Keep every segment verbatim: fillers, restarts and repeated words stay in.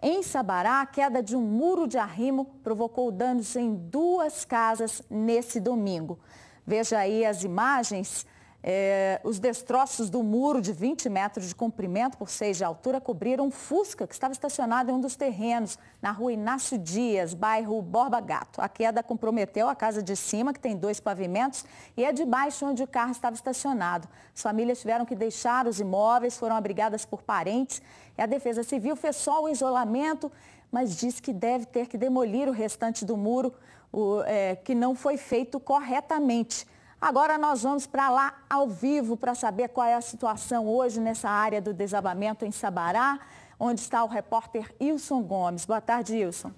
Em Sabará, a queda de um muro de arrimo provocou danos em duas casas nesse domingo. Veja aí as imagens. É, os destroços do muro de vinte metros de comprimento por seis de altura cobriram um Fusca que estava estacionado em um dos terrenos, na rua Inácio Dias, bairro Borba Gato. A queda comprometeu a casa de cima, que tem dois pavimentos, e a de baixo, onde o carro estava estacionado. As famílias tiveram que deixar os imóveis, foram abrigadas por parentes, e a Defesa Civil fez só o isolamento, mas diz que deve ter que demolir o restante do muro, o, é, que não foi feito corretamente. Agora nós vamos para lá ao vivo para saber qual é a situação hoje nessa área do desabamento em Sabará, onde está o repórter Ilson Gomes. Boa tarde, Ilson.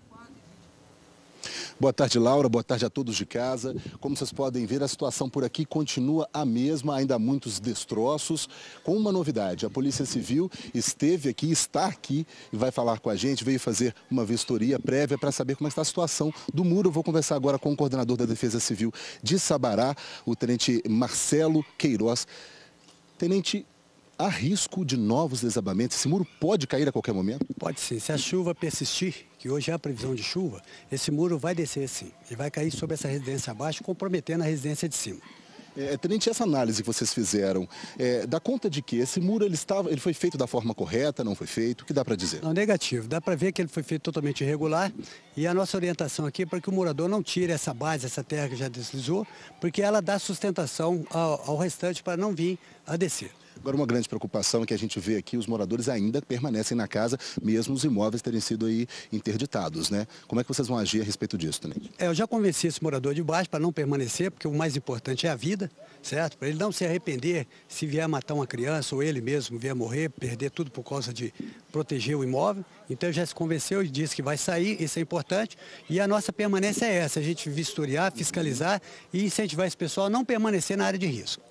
Boa tarde, Laura. Boa tarde a todos de casa. Como vocês podem ver, a situação por aqui continua a mesma, ainda há muitos destroços, com uma novidade. A Polícia Civil esteve aqui, está aqui e vai falar com a gente, veio fazer uma vistoria prévia para saber como está a situação do muro. Eu vou conversar agora com o coordenador da Defesa Civil de Sabará, o tenente Marcelo Queiroz. Tenente, há risco de novos desabamentos? Esse muro pode cair a qualquer momento? Pode sim. Se a chuva persistir, que hoje há previsão de chuva, esse muro vai descer sim. E vai cair sobre essa residência abaixo, comprometendo a residência de cima. É, tenente, essa análise que vocês fizeram, é, dá conta de que esse muro ele estava, ele foi feito da forma correta, não foi feito? O que dá para dizer? Não, negativo. Dá para ver que ele foi feito totalmente irregular. E a nossa orientação aqui é para que o morador não tire essa base, essa terra que já deslizou, porque ela dá sustentação ao, ao restante para não vir a descer. Agora, uma grande preocupação é que a gente vê aqui, os moradores ainda permanecem na casa, mesmo os imóveis terem sido aí interditados, né? Como é que vocês vão agir a respeito disso, tenente? É, eu já convenci esse morador de baixo para não permanecer, porque o mais importante é a vida, certo? Para ele não se arrepender se vier matar uma criança ou ele mesmo vier morrer, perder tudo por causa de proteger o imóvel. Então, já se convenceu e disse que vai sair, isso é importante. E a nossa permanência é essa, a gente vistoriar, fiscalizar e incentivar esse pessoal a não permanecer na área de risco.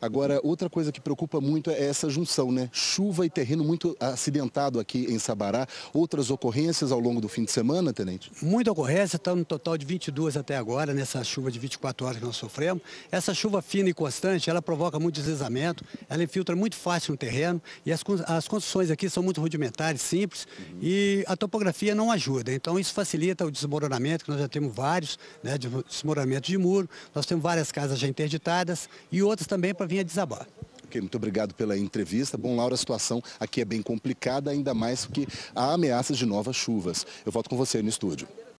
Agora, outra coisa que preocupa muito é essa junção, né? Chuva e terreno muito acidentado aqui em Sabará. Outras ocorrências ao longo do fim de semana, tenente? Muita ocorrência, está no total de vinte e duas até agora, nessa chuva de vinte e quatro horas que nós sofremos. Essa chuva fina e constante, ela provoca muito deslizamento, ela infiltra muito fácil no terreno e as, as construções aqui são muito rudimentares, simples, uhum. E a topografia não ajuda. Então, isso facilita o desmoronamento, que nós já temos vários, né? Desmoronamentos de muro, nós temos várias casas já interditadas e outras também para vinha desabar. Ok, muito obrigado pela entrevista. Bom, Laura, a situação aqui é bem complicada, ainda mais porque há ameaças de novas chuvas. Eu volto com você no estúdio.